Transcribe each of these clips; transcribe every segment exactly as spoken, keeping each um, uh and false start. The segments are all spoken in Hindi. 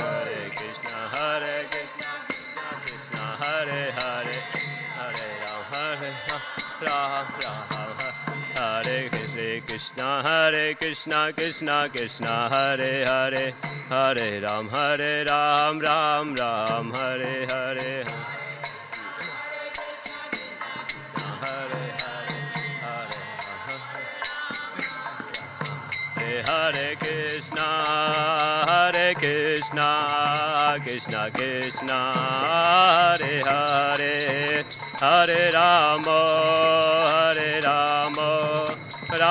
Krishna, Hare Krishna. Hare Hare Hare Ram Hare Ram Ram Hare Hare Krishna Hare Krishna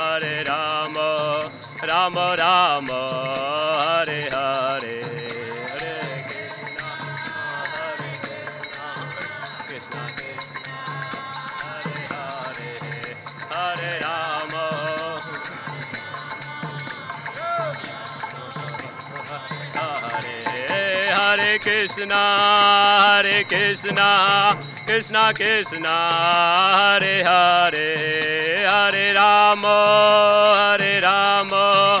Hare Ram Ram Ram Hare Hare Hare Krishna, Hare Krishna, Krishna Krishna, Hare Hare, Hare Rama, Hare Rama,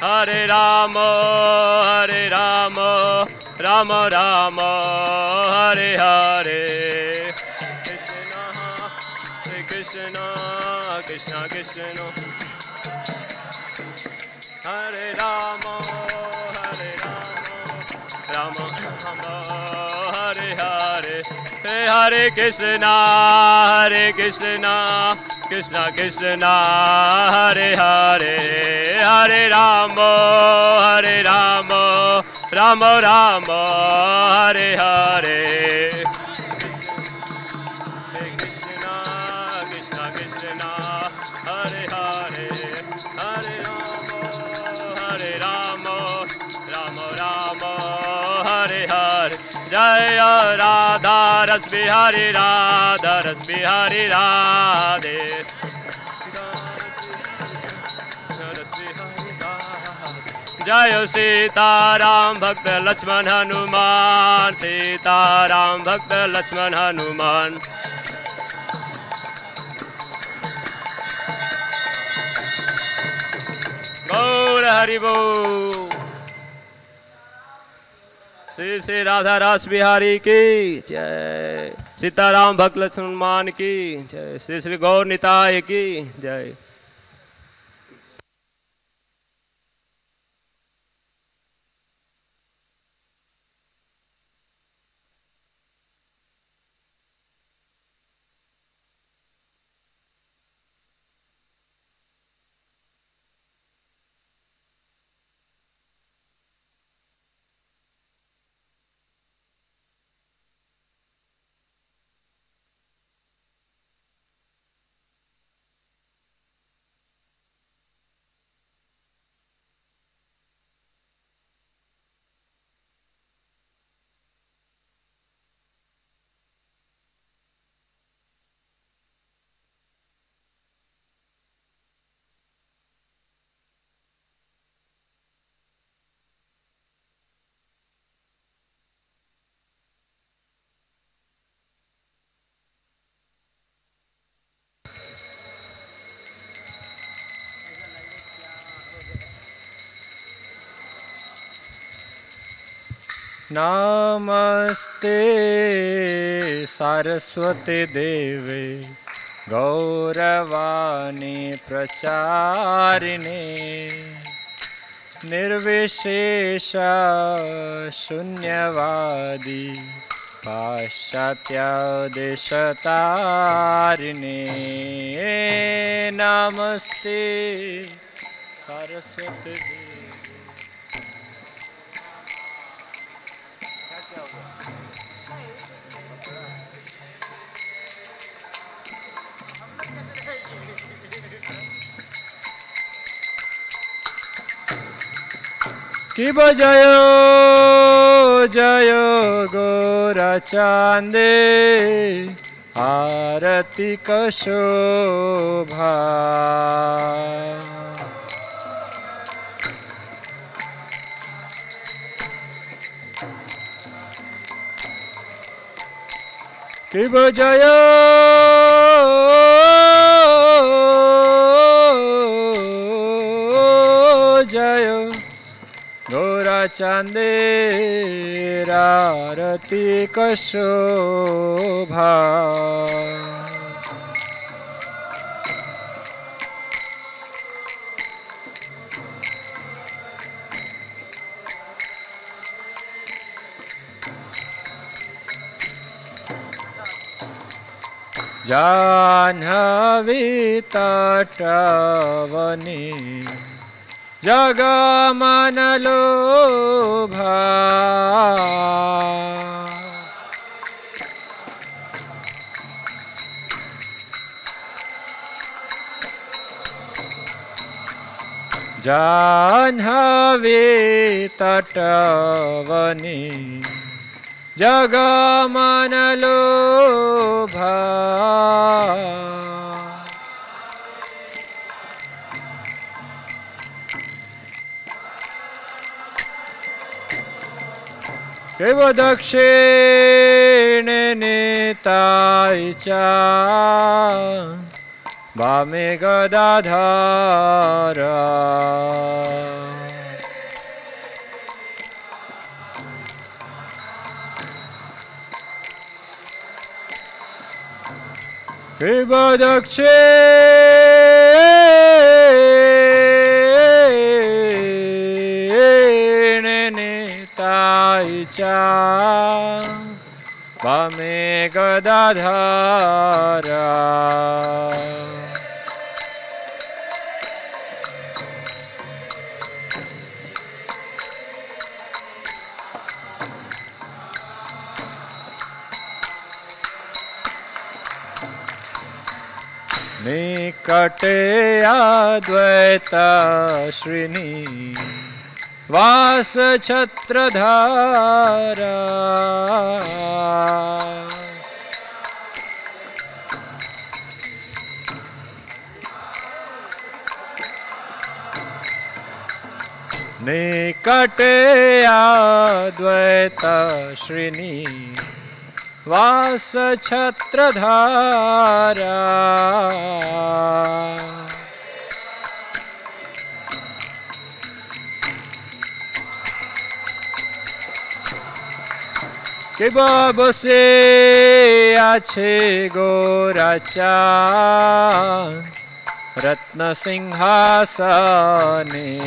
Hare Rama, Hare Rama, Rama Rama, Hare Hare, Hare Krishna, Hare Krishna, Krishna Krishna, Hare Hare, Hare Rama. Hare Krishna, Hare Krishna, Krishna Krishna, Hare Hare, Hare Rama, Hare Rama, Rama Rama, Hare Hare, Krishna, Hare Krishna, Krishna Krishna, Hare Hare, Hare Rama, Hare Rama, Rama Rama, Hare Hare. Hare Krishna, Hare Krishna, Krishna Krishna, Hare Hare, Hare Rama, Hare Rama, Rama Rama, Hare Hare, Krishna, Hare Krishna, Krishna Krishna, Hare Rama, Hare Rama, Rama Rama, Hare Hare. Hare Krishna, Hare Krishna, Krishna Krishna, Hare Hare, Hare Rama, Hare Rama, Rama Rama, Hare Hare. Hare Krishna, Krishna Krishna, Hare Hare, Hare Rama, Hare Rama, Rama Rama, Hare Hare. Jaya Radha Ras Bihari Radha Ras Bihari Radhe Jaya Sita Ram Bhakta Lakshman Hanuman Sita Ram Bhakta Lakshman Hanuman Gour हर हरि बोल। श्री श्री राधा रास बिहारी की जय, सीताराम भक्त लक्ष्मण की जय, श्री श्री गौर निताय की जय। नमस्ते सरस्वती देवे गौरवाणी प्रचारिणे निर्विशेष शून्यवादी पाश्चात्यादिशतारिणे नमस्ते सरस्वती देवे। की बजायो जयो गोरा चांदे आरती कशोभा की बजायो जयो गोरा चांदे आरती कशोभा जाह्नवी तटवनी जगमन लोभा जाह्नवी तटवनी जगमन लोभा केव दक्षिण नेतायचा वामे गदाधार केव दक्षिण नेतायचा वामे गदाधार निकटे अद्वैत श्रीनी वास छत्रधारा निकटे अद्वैत श्रीनी वास छत्रधारा Shiva Bose Ache Goracha Ratna Singhasane.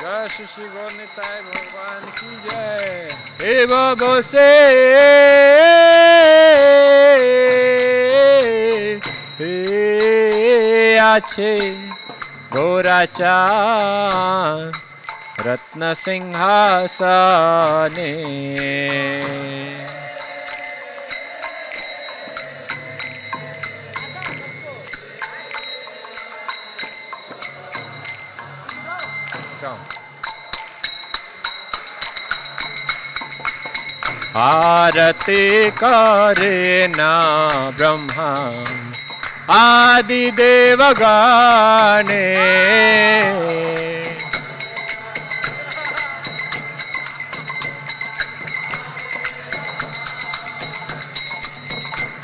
Jai Shri Gaur Nitai Bhagwan Ki Jai. Shiva Bose Ache गोराचा रत्न सिंहासने. आरती करेना ब्रह्मा आदि देवगाने.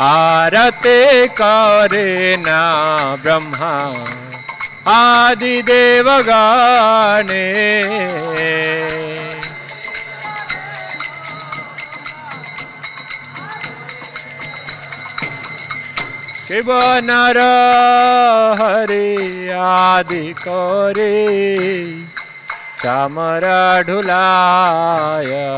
आरते करेना ब्रह्मा आदि देवगाने. शिव नर हरि आदि करे चामर ढुलाया.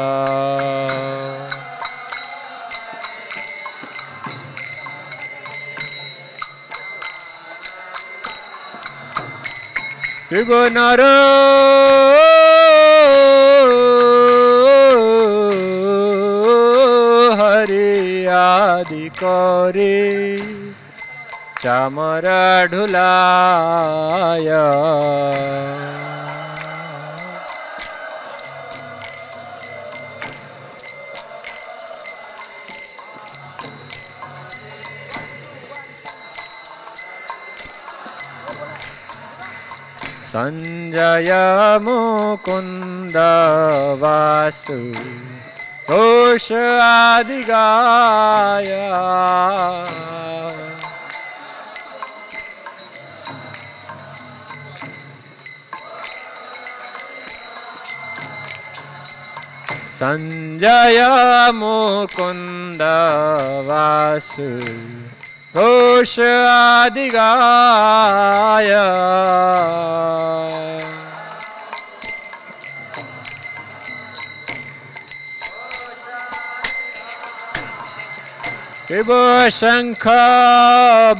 शिव नर हरि आदि करे चामर ढुलाया. संजय मुकुंद वासु घोष आदि गाया. संजय मुकुंद वासु घोष आदि गाया. शिव शंख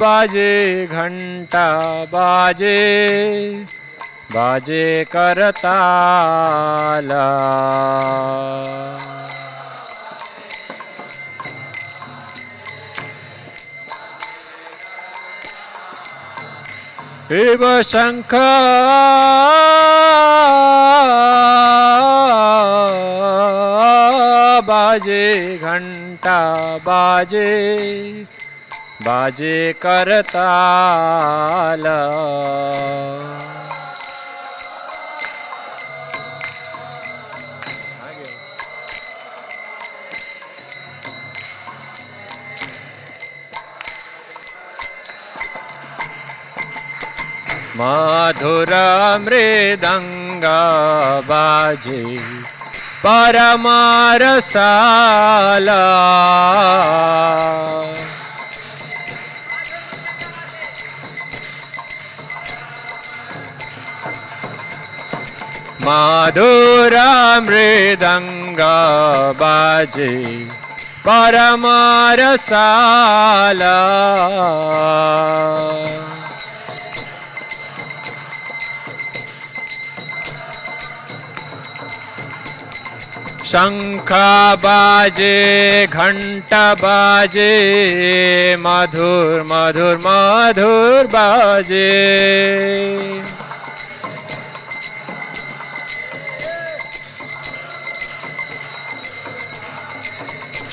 बाजे घंटा बाजे बाजे करताला. शिव शंख बाजे घंटा बाजे बाजे करताला. मधुर मृदंग बाजे परमारसाला. मधुर मृदंग बाजे परमारसाला. शंख बाजे घंटा बाजे मधुर मधुर मधुर बाजे.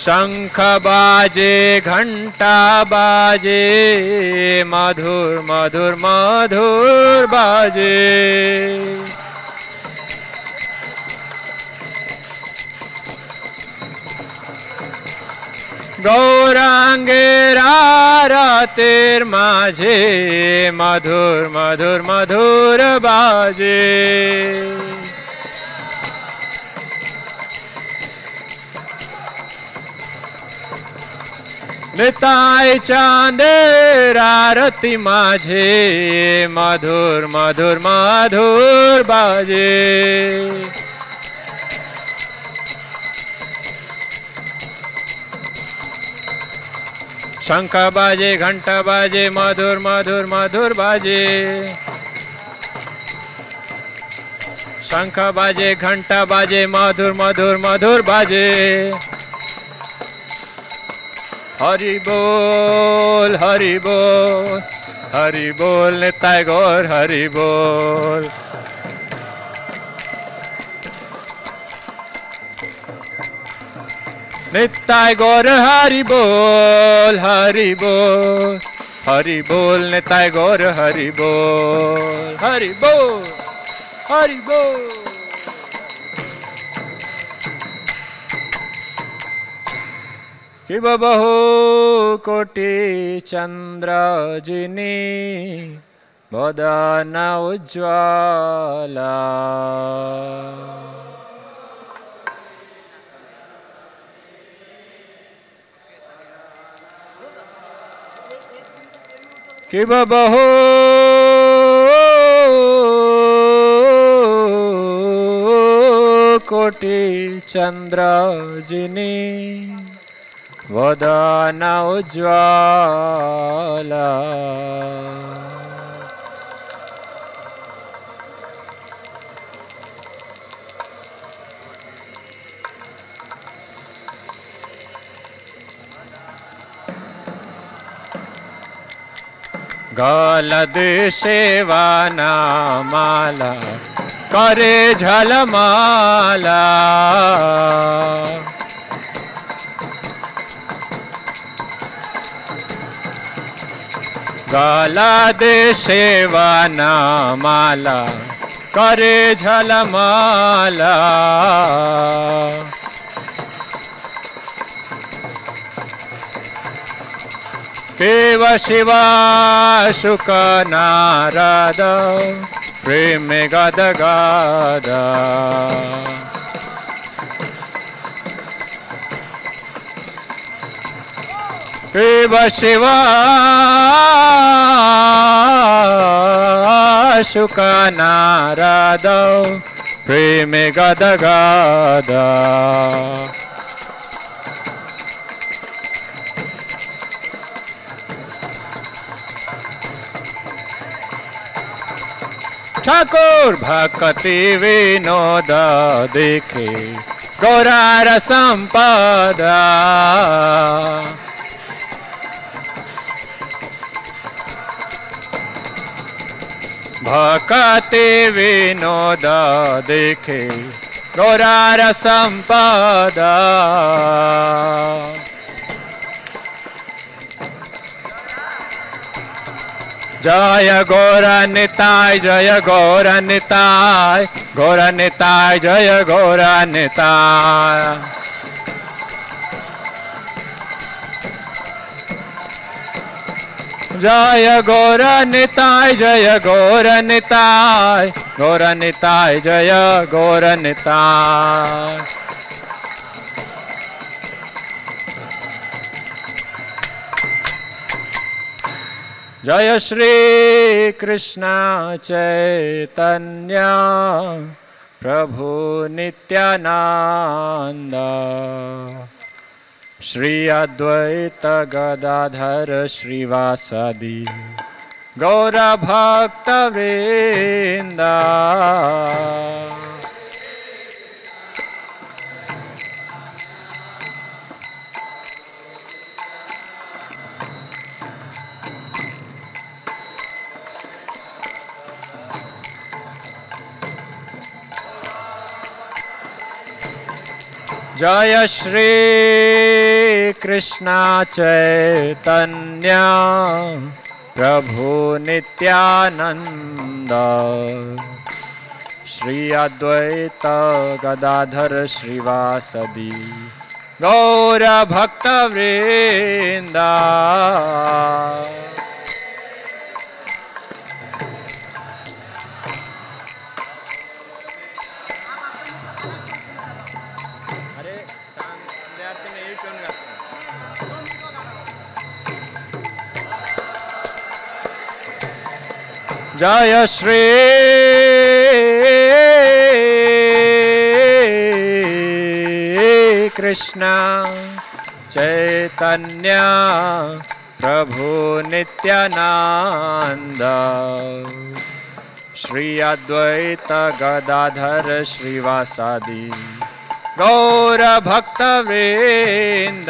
शंख बाजे घंटा बाजे मधुर मधुर मधुर बाजे. गौरांगे रातेर माझे मधुर मधुर मधुर बाजे। बिताए चांदेर आरती माझे मधुर मधुर मधुर बाजे। शंख बाजे घंटा बाजे मधुर मधुर मधुर बाजे। शंख बाजे घंटा बाजे मधुर मधुर मधुर बाजे। हरि बोल हरि बोल हरि बोल निताय गौर हरि बोल। निताय गौर हरि बोल हरि बोल हरि बोल निताय गौर हरि बोल हरि बोल हरि बोल। शिव बहु कोटि चंद्र जिनी बदन उज्ज्वला। कि बहो कोटि चंद्र जिनी वदन उज्ज्वला। गलद सेवाना माला करे झलमाला। गलद सेवाना माला करे झलमाला। शिव शिवा सुख नारद प्रेम गद गद। शिव शिवा सुख नारद प्रेम गद गद। ठाकुर भक्ति विनोद देखे गौरार संपदा। भक्ति विनोद देखे गौरार संपदा। जय गौर निताय जय गौर निताय गौर निताय जय गौर निताय। जय गौर निताय जय गौर निताय गौर निताय जय गौर निताय। जय श्री कृष्ण चैतन्य प्रभु नित्यानंद। श्री अद्वैत गदाधर श्रीवासादि गौर भक्त वृंद। जय श्री कृष्ण चैतन्य प्रभु नित्यानंद। श्री अद्वैत गदाधर श्रीवासादि गौर भक्त वृंदा। जय श्री कृष्ण चैतन्य प्रभु नित्यानंद श्री अद्वैत गदाधर श्रीवासादि गौर भक्त वृंद।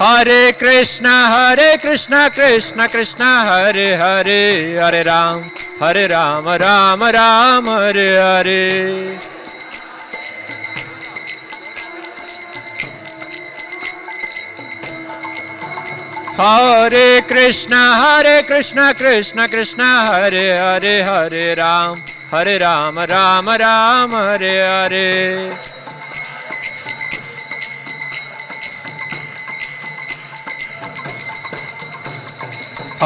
Hare Krishna, Hare Krishna, Krishna Krishna, Hare Hare, Hare Ram, Hare Ram, Ram Ram, Hare Hare. Hare Krishna, Hare Krishna, Krishna Krishna, Hare Hare, Hare Ram, Hare Ram, Ram Ram, Hare Hare.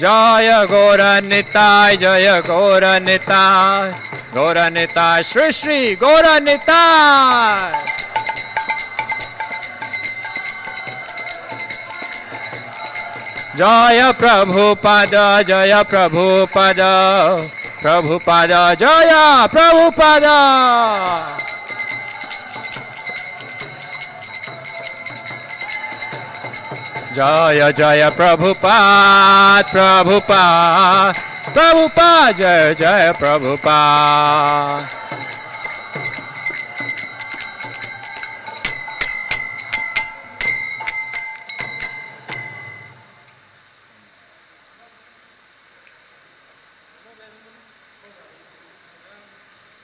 Jaya Gaura Nitai, Jaya Gaura Nitai, Gaura Nitai, Shri Shri Gaura Nitai. Jaya Prabhupada, Jaya Prabhupada, Prabhupada, Jaya Prabhupada. Jaya Jaya Prabhupada, Prabhupada, Prabhupada, Jaya Jaya Prabhupada.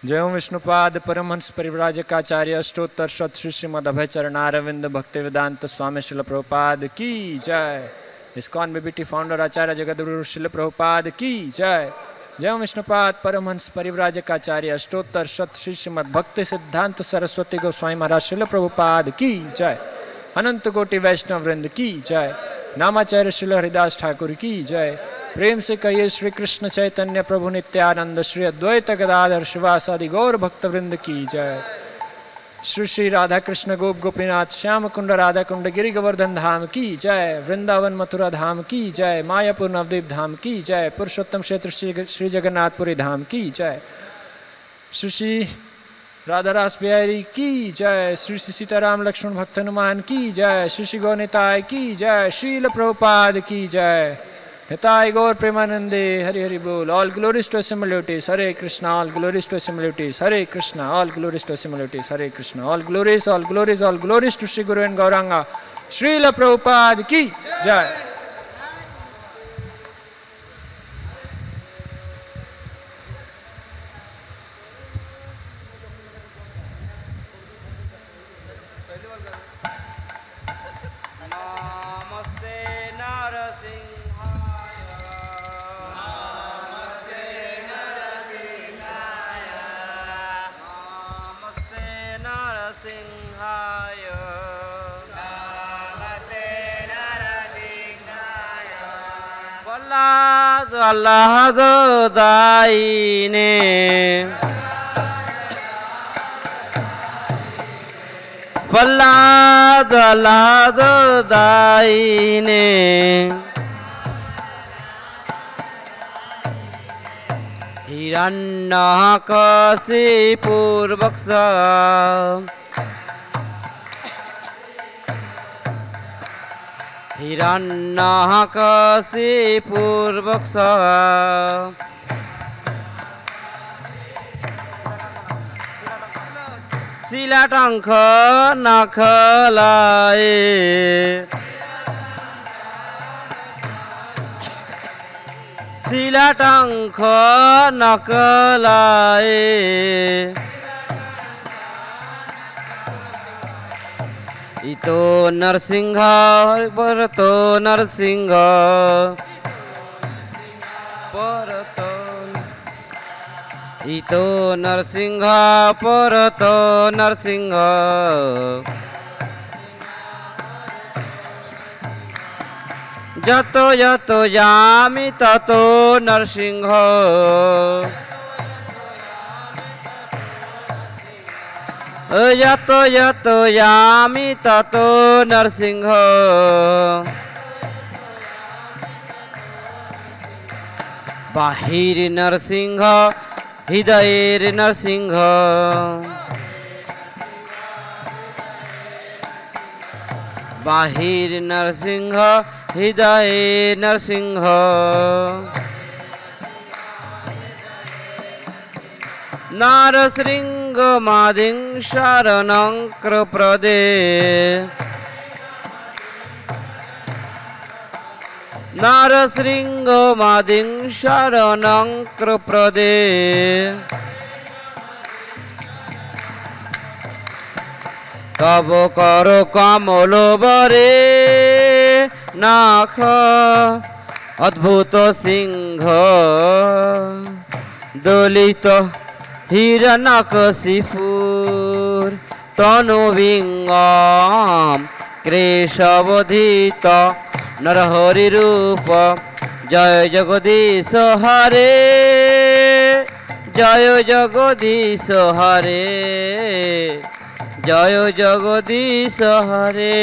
जय ओम विष्णुपाद परमहंस परिव्राजकाचार्य अष्टोत्तर शत श्री श्रीमद अभय चरणारविंद भक्ति वेदांत स्वामी शिल प्रभुपाद की जय। इस्कॉन बीबीटी फाउंडर आचार्य जगद्गुरु शिल प्रभुपाद की जय। जय ओम विष्णुपाद परमहंस परिव्राजकाचार्य अष्टोत्तर शत श्री श्रीमद भक्ति सिद्धांत सरस्वती गोस्वामी महाराज शिल प्रभुपाद की जय। अनंत कोटि वैष्णव वृंद की जय। नामाचार्य शिल हरिदास ठाकुर की जय। प्रेम से कहिए श्री कृष्ण चैतन्य प्रभु नित्यानंद श्री अद्वैत गदाधर श्रीवासादि गौर भक्तवृंद की जय। श्री श्री राधा कृष्ण गोप गोपीनाथ श्याम कुंड राधा कुंड गिरि गोवर्धन धाम की जय। वृंदावन मथुरा धाम की जय। मायापुर नवदीप धाम की जय। पुरुषोत्तम क्षेत्र श्री श्री जगन्नाथपुरी धाम की जय। श्री श्री राधारास बिहारी की जय। श्री श्री सीताराम लक्ष्मण भक्त हनुमान की जय। श्री श्री गौनिताय की जय। श्रील प्रभुपाद की जय। हिताय गौर प्रेमानंदे हरि हरि बोल। ऑल ग्लोरीज टू असिमिलिटीज Hare Krishna. All glories to असिमिलिटीज Hare Krishna. All glories to असिमिलिटीज Hare Krishna. All glories all glories all glories to Shri Guru and Gauranga. Srila Prabhupada की जय। अल्लाह गोदाई ने प्रह्लाद अल्लाह गोदाई ने हिरण्यकशिपु बक्ष हिरण्यकशिपु बक्ष शिलाटंक नख लाए शिलाटंक नख लाए इतो नरसिंह परतो नरसिंह परतो इतो नरसिंह परतो नरसिंह जतो जतो यामि ततो नरसिंह यतो यतो यामि ततो नरसिंह बाहिर नरसिंह हृदयेर नरसिंह बाहिर नरसिंह हृदयेर नरसिंह नरसिंह मादिं शरणं कृप्रदे नरसिंह मादिं शरणं कृप्रदे तब करो कमल बरे नाख अद्भुत सिंह दलित हिरण्यकशिपुर तनुविंगम केशवधित नरहरि रूप जय जगदीश हरे जय जगदीश हरे जय जगदीश हरे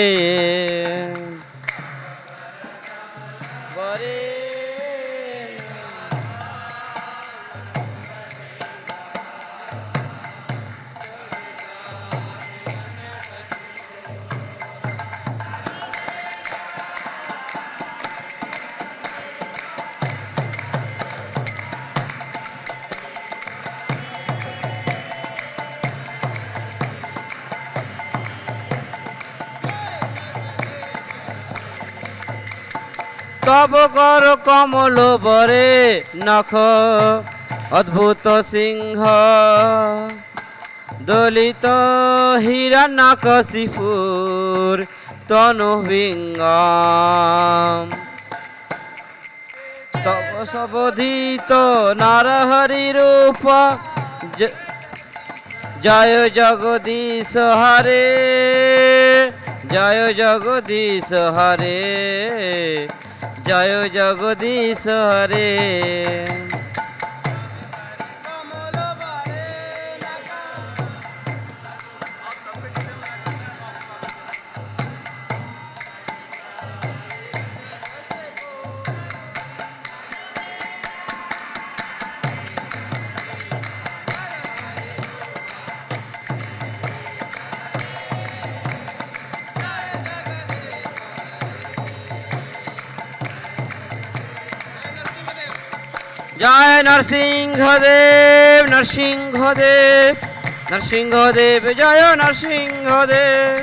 तब कर कमल बरे नख अद्भुत सिंह दलित हिरण्यकशिपुर तनुविंगम तपसबोधित नरहरि रूप जय जगदीश हरे जय जगदीश हरे जय जगदीश हरे जय नरसिंहदेव नरसिंहदेव नरसिंहदेव जय नरसिंहदेव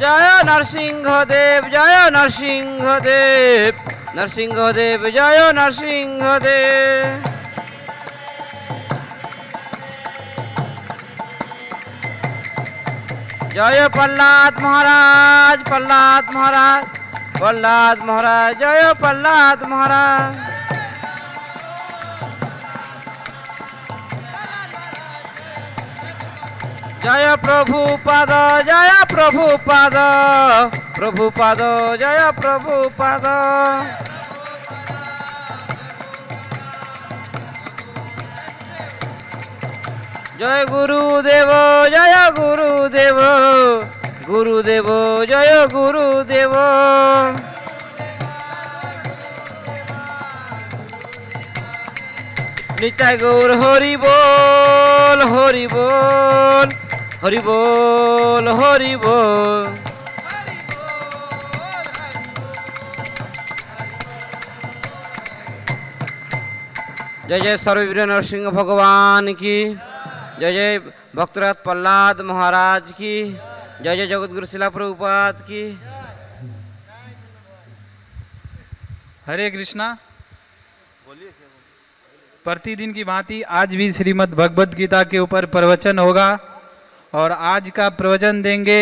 जय नरसिंहदेव जय नरसिंहदेव नरसिंहदेव जय नरसिंहदेव जय प्रहलाद महाराज प्रहलाद महाराज प्रहलाद महाराज जय प्रहलाद महाराज जय प्रभुपाद जय प्रभुपाद प्रभुपाद जय प्रभुपाद जय गुरुदेव जय गुरुदेव गुरुदेव जय गुरुदेव नित्य गौर हरि बोल हरि बोल हरि बोल हरि बोल जय जय सर्ववीर नरसिंह भगवान की जय जय भक्तराज प्रहलाद महाराज की जय जय जगतगुरु शिला प्रभुपाद की। हरे कृष्णा। प्रतिदिन की भांति आज भी श्रीमद् भगवद गीता के ऊपर प्रवचन होगा और आज का प्रवचन देंगे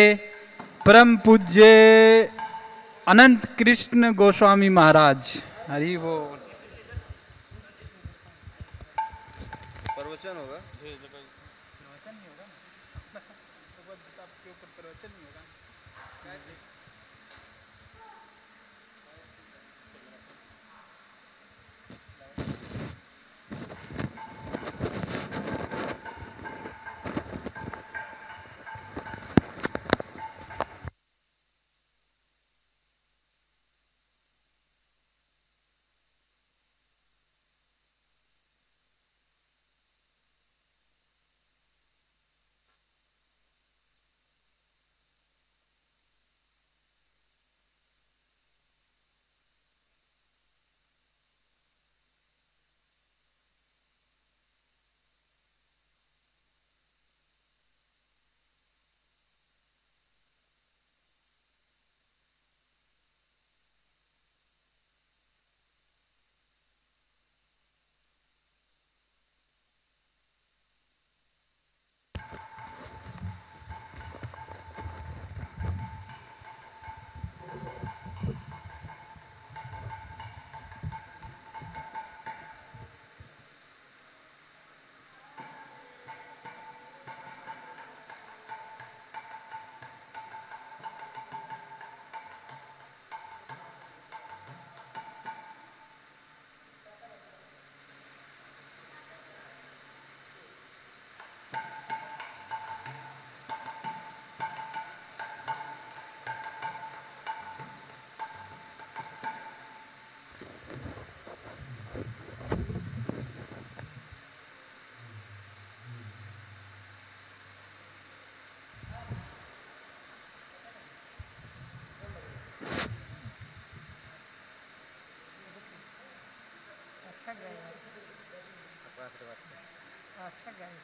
परम पूज्य अनंत कृष्ण गोस्वामी महाराज। हरि बोल। प्रवचन होगा अच्छा गाइस।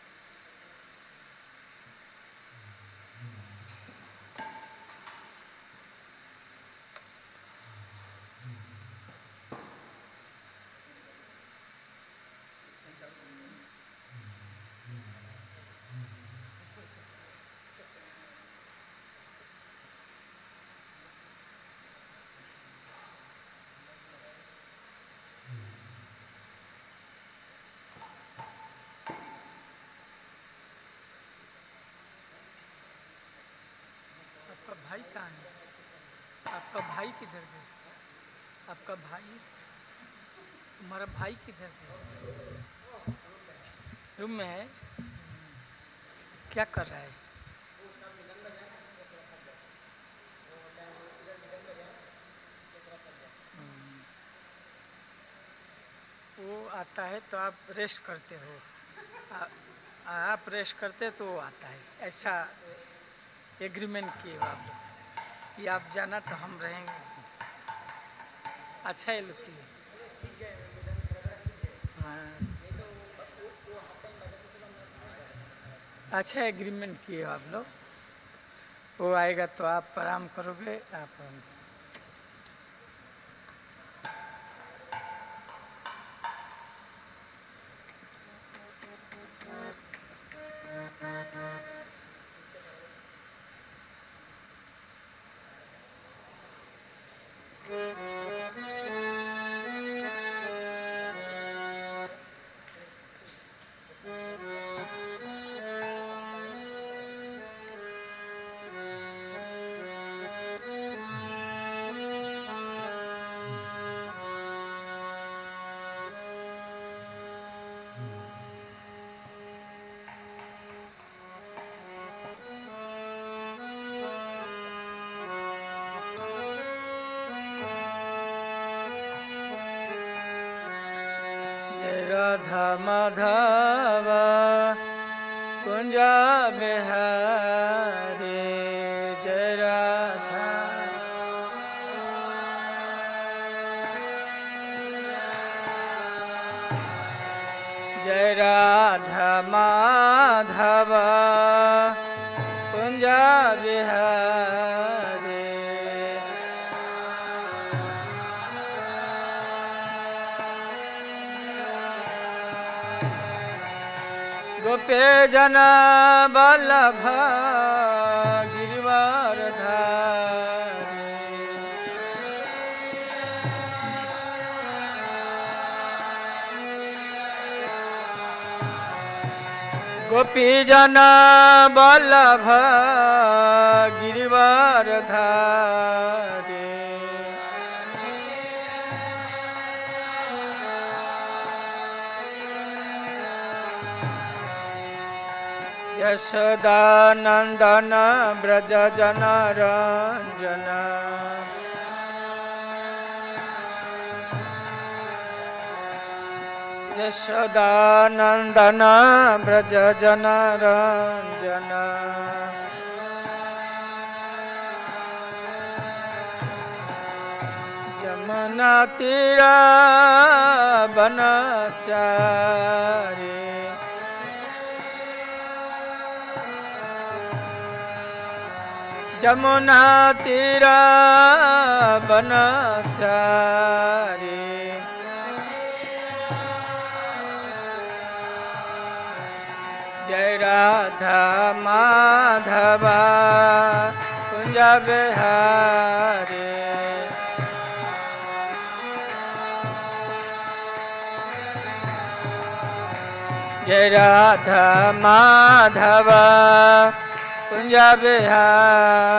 आपका भाई किधर गया? आपका भाई, तुम्हारा भाई किधर गया? रूम में है, क्या कर रहा है? वो आता है तो आप रेस्ट करते हो, आ, आप रेस्ट करते तो वो आता है, ऐसा एग्रीमेंट किए आप लोग कि आप जाना तो हम रहेंगे। अच्छा है लोग की, हाँ, अच्छा एग्रीमेंट किए आप लोग। वो आएगा तो आप आराम करोगे, आप गोपीजन बल्लभ गिरिवर धारे, यशोदा नंदन ब्रज जन रंजन, यशोदानंदन ब्रज जन रंजन, जमुना तीर बनश्यारी, जमुना तीर बनश्यारी, राधा माधवा कुंज बिहारी, जय राधा माधवा कुंज बिहारी।